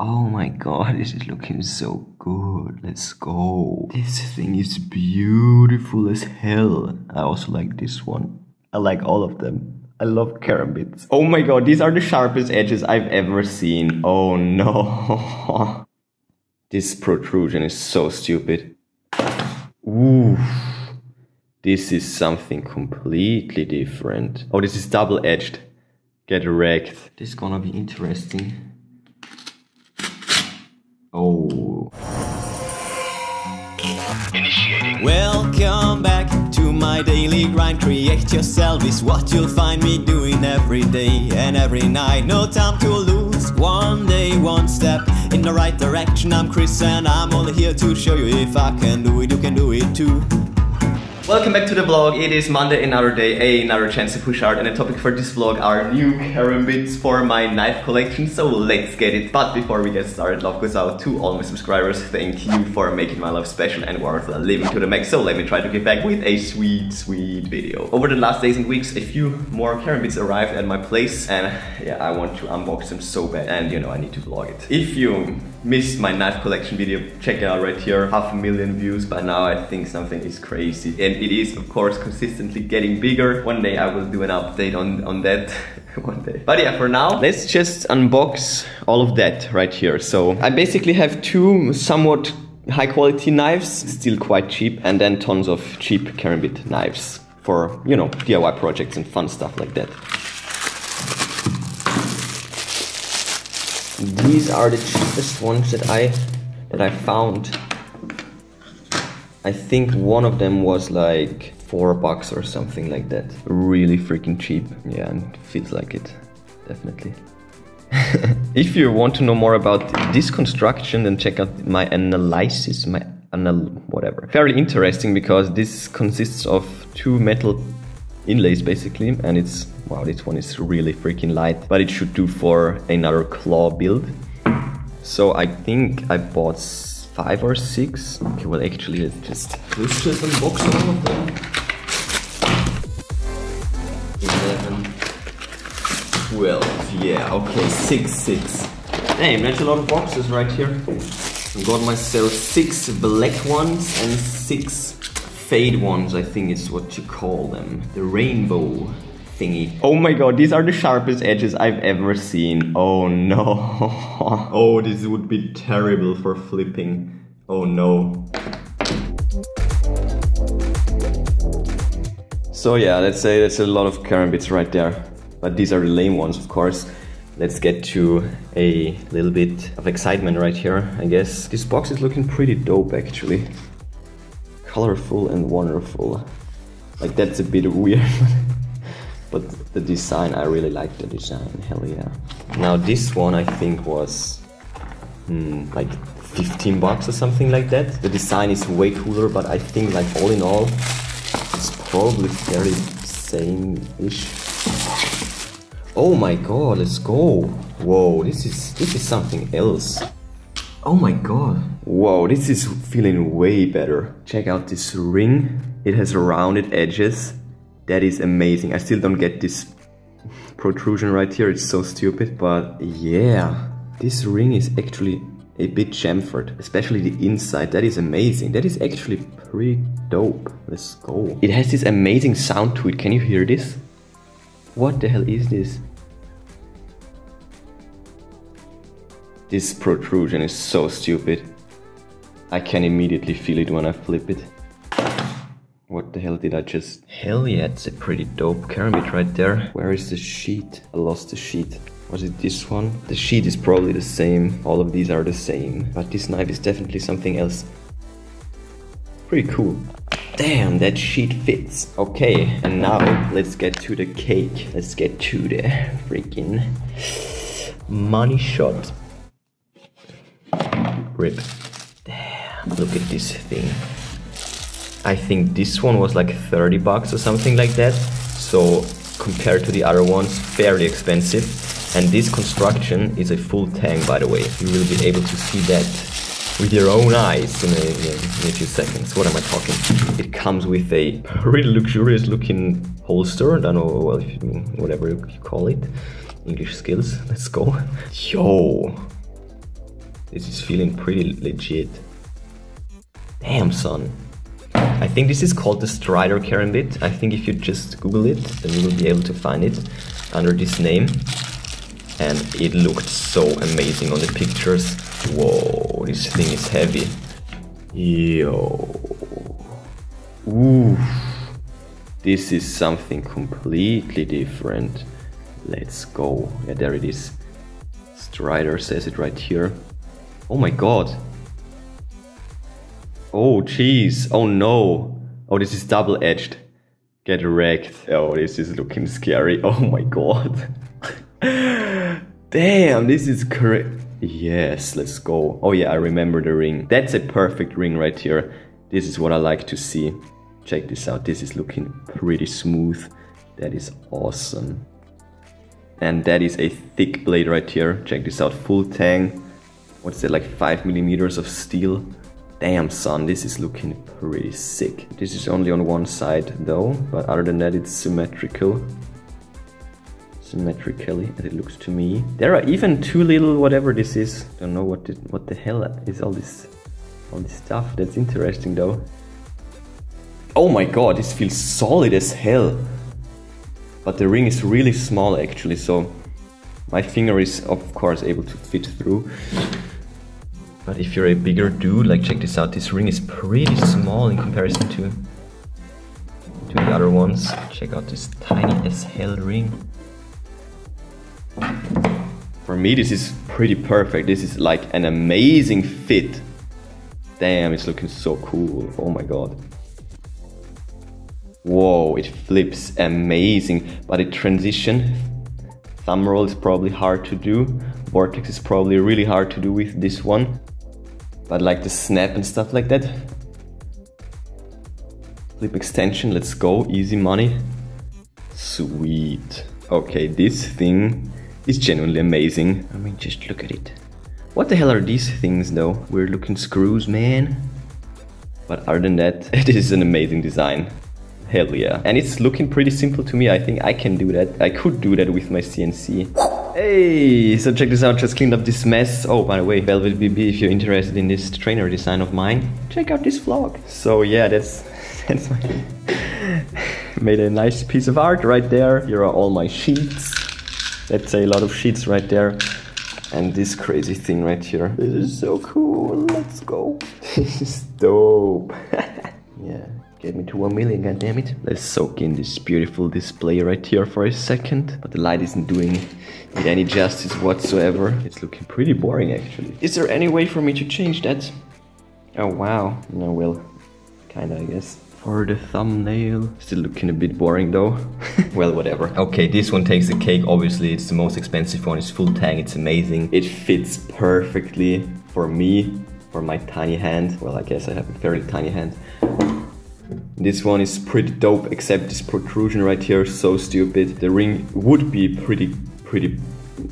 Oh my god, this is looking so good. Let's go. This thing is beautiful as hell. I also like this one. I like all of them. I love Karambits. Oh my god, these are the sharpest edges I've ever seen. Oh no. This protrusion is so stupid. Oof. This is something completely different. Oh, this is double-edged. Get wrecked. This is gonna be interesting. Oh. Initiating. Welcome back to my daily grind. Create yourself is what you'll find me doing every day and every night. No time to lose. One day, one step in the right direction. I'm Chris and I'm only here to show you if I can do it, you can do it too. Welcome back to the vlog. It is Monday, another day, another chance to push hard, and the topic for this vlog are new Karambits for my knife collection, so let's get it. But before we get started, love goes out to all my subscribers. Thank you for making my life special and worth living to the max, so let me try to get back with a sweet video. Over the last days and weeks, a few more Karambits arrived at my place, and yeah, I want to unbox them so bad, and you know, I need to vlog it. If you missed my knife collection video, check it out right here. 500,000 views by now, I think something is crazy. And it is, of course, consistently getting bigger. One day I will do an update on that. One day. But yeah, for now, let's just unbox all of that right here. So I basically have two somewhat high quality knives, still quite cheap, and then tons of cheap Karambit knives for, you know, DIY projects and fun stuff like that. These are the cheapest ones that I found. I think one of them was like $4 or something like that. Really freaking cheap. Yeah, and feels like it, definitely. If you want to know more about this construction, then check out my analysis, whatever. Very interesting, because this consists of two metal inlays basically, and it's, wow, this one is really freaking light, but it should do for another claw build. So I think I bought 5 or 6. Okay, well, actually, let's just unbox all of them. 11, 12, yeah, okay, 6, 6. Damn, that's a lot of boxes right here. I got myself 6 black ones and 6 fade ones, I think is what you call them. The rainbow thingy. Oh my god, these are the sharpest edges I've ever seen. Oh no. Oh, this would be terrible for flipping. Oh no. So yeah, let's say that's a lot of Karambits right there. But these are the lame ones, of course. Let's get to a little bit of excitement right here, I guess. This box is looking pretty dope, actually. Colorful and wonderful. Like, that's a bit weird. But the design, I really like the design, hell yeah. Now this one I think was like $15 or something like that. The design is way cooler, but I think like all in all, it's probably very same-ish. Oh my god, let's go. Whoa, this is something else. Oh my god. Whoa, this is feeling way better. Check out this ring. It has rounded edges. That is amazing. I still don't get this protrusion right here. It's so stupid, but yeah. This ring is actually a bit chamfered, especially the inside. That is amazing. That is actually pretty dope. Let's go. It has this amazing sound to it. Can you hear this? What the hell is this? This protrusion is so stupid. I can immediately feel it when I flip it. What the hell did I just... Hell yeah, it's a pretty dope Karambit right there. Where is the sheet? I lost the sheet. Was it this one? The sheet is probably the same. All of these are the same. But this knife is definitely something else. Pretty cool. Damn, that sheet fits. Okay, and now let's get to the cake. Let's get to the freaking money shot. Rip. Damn, look at this thing. I think this one was like $30 or something like that, so compared to the other ones, fairly expensive. And this construction is a full tank, by the way. You will be able to see that with your own eyes in a few seconds. What am I talking? It comes with a really luxurious looking holster. I don't know, well, whatever you call it. English skills, let's go. Yo! This is feeling pretty legit. Damn, son. I think this is called the Strider Karambit. I think if you just Google it, then you will be able to find it under this name. And it looked so amazing on the pictures. Whoa, this thing is heavy. Yo. Ooh. This is something completely different. Let's go. Yeah, there it is. Strider says it right here. Oh my god. Oh jeez, oh no. Oh, this is double-edged. Get wrecked. Oh, this is looking scary. Oh my god. Damn, this is crazy. Yes, let's go. Oh yeah, I remember the ring. That's a perfect ring right here. This is what I like to see. Check this out. This is looking pretty smooth. That is awesome. And that is a thick blade right here. Check this out. Full tang. What's that, like 5 millimeters of steel? Damn, son, this is looking pretty sick. This is only on one side though, but other than that it's symmetrical. Symmetrically, and it looks to me. There are even two little whatever this is. Don't know what the hell is all this stuff. That's interesting though. Oh my god, this feels solid as hell. But the ring is really small actually, so my finger is of course able to fit through. But if you're a bigger dude, like check this out, this ring is pretty small in comparison to the other ones. Check out this tiny as hell ring. For me this is pretty perfect, this is like an amazing fit. Damn, it's looking so cool, oh my god. Whoa, it flips, amazing, but it transition. Thumb roll is probably hard to do, vortex is probably really hard to do with this one. But like the snap and stuff like that. Flip extension, let's go, easy money. Sweet. Okay, this thing is genuinely amazing. I mean, just look at it. What the hell are these things though? Weird looking screws, man. But other than that, it is an amazing design. Hell yeah. And it's looking pretty simple to me. I think I can do that. I could do that with my CNC. Hey, so check this out, just cleaned up this mess. Oh, by the way, Velvet BB, if you're interested in this trainer design of mine, check out this vlog. So yeah, that's my... made a nice piece of art right there. Here are all my sheets. That's a lot of sheets right there. And this crazy thing right here. This is so cool, let's go. This is dope. Yeah, get me to 1 million, goddammit. Let's soak in this beautiful display right here for a second. But the light isn't doing it any justice whatsoever. It's looking pretty boring actually. Is there any way for me to change that? Oh wow. No, well, kinda I guess. For the thumbnail. Still looking a bit boring though. Well, whatever. Okay, this one takes the cake, obviously. It's the most expensive one, it's full tang, it's amazing. It fits perfectly for me, for my tiny hand. Well, I guess I have a fairly tiny hand. This one is pretty dope, except this protrusion right here is so stupid. The ring would be pretty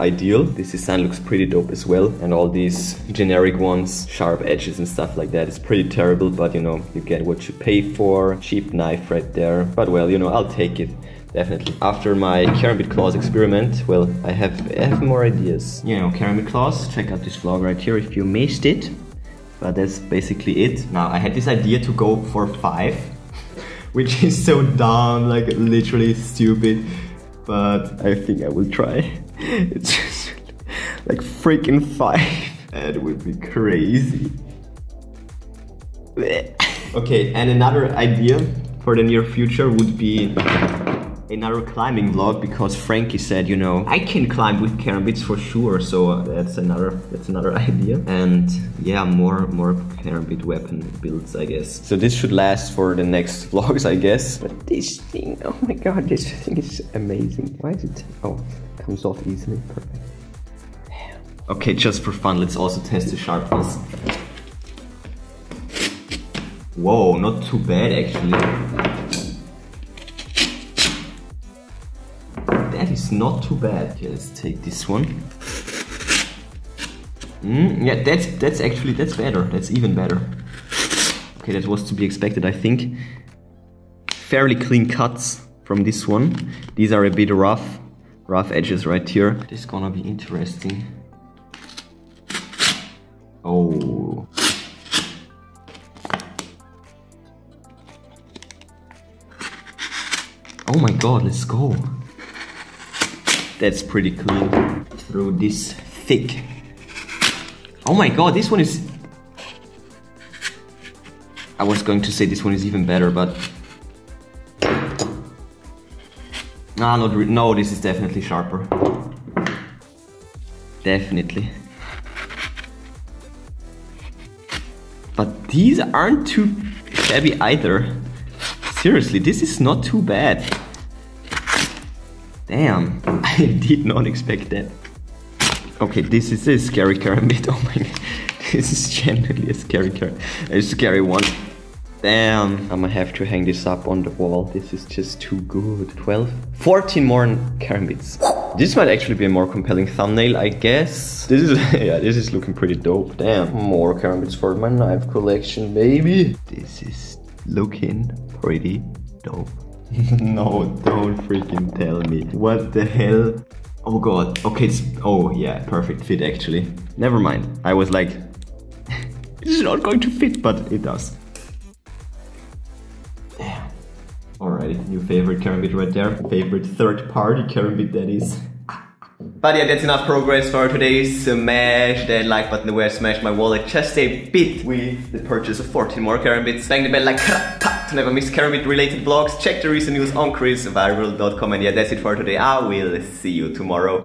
ideal. This design looks pretty dope as well. And all these generic ones, sharp edges and stuff like that, it's pretty terrible, but you know, you get what you pay for. Cheap knife right there. But well, you know, I'll take it. Definitely. After my Karambit claws experiment, well, I have more ideas. You know, Karambit claws, check out this vlog right here if you missed it. But that's basically it. Now, I had this idea to go for 5, which is so dumb, like literally stupid, but I think I will try. It's just like freaking 5. That would be crazy. Okay, and another idea for the near future would be another climbing vlog, because Frankie said, you know, I can climb with Karambits for sure, so that's another idea. And yeah, more Karambit weapon builds, I guess. So this should last for the next vlogs, I guess. But this thing, oh my god, this thing is amazing. Why is it? Oh, it comes off easily. Perfect. Okay, just for fun, let's also test the sharpness. Whoa, not too bad actually. It's not too bad. Okay, let's take this one. Yeah, that's better. That's even better. Okay, that was to be expected, I think. Fairly clean cuts from this one. These are a bit rough edges right here. This is gonna be interesting. Oh. Oh my god, let's go. That's pretty cool. Through this thick. Oh my god, this one is... I was going to say this one is even better, but... Ah, not really. No, this is definitely sharper. Definitely. But these aren't too shabby either. Seriously, this is not too bad. Damn, I did not expect that. Okay, this is a scary Karambit. Oh my god, this is genuinely a scary one. Damn, I'm gonna have to hang this up on the wall. This is just too good. 12, 14 more Karambits. This might actually be a more compelling thumbnail, I guess. This is, yeah, this is looking pretty dope. Damn, more Karambits for my knife collection, baby. This is looking pretty dope. No, don't freaking tell me. What the hell? Oh god, okay, it's... Oh yeah, perfect fit actually. Never mind, I was like... This is not going to fit, but it does. Alright, new favorite Karambit right there. Favorite third party Karambit, that is. But yeah, that's enough progress for today. Smash that like button the way I smashed my wallet just a bit with the purchase of 14 more Karambits. Bang the bell like to never miss Karambit related vlogs. Check the recent news on chrisviral.com. And yeah, that's it for today. I will see you tomorrow.